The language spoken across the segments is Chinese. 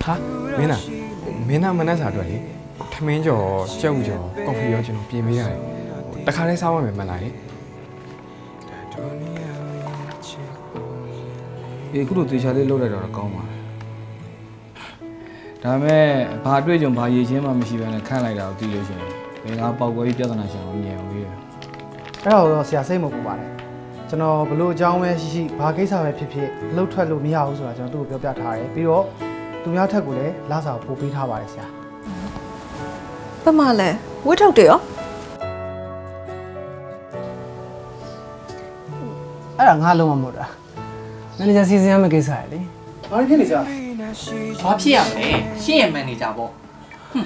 哈，没呢，没呢，没那啥对哩。他们叫叫叫咖啡要进入边没来，他看那啥我没来。一个路对下的路来着搞嘛。 咱们把对象把以前嘛没习惯的看来了，对就行。人家包括一点子那些，我们也会。哎呀，我是阿西木过来的。咱那不路江边是把街上的皮皮路穿路米下好说，咱都不要查的。比如，都要查过来，拉萨不比他玩的些。怎么嘞？我找对哦。哎呀，俺路嘛没得。那你家西西还没给晒哩？哪里给你家？ 啥屁啊！没，谁也没你家包。哼，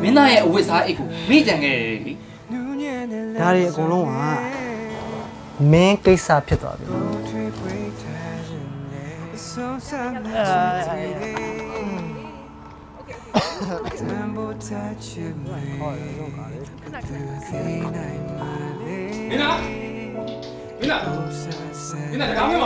明天也为啥一个没整个哩？哪里公路啊？没给啥皮子的。明天，明天，明天干嘛去嘛？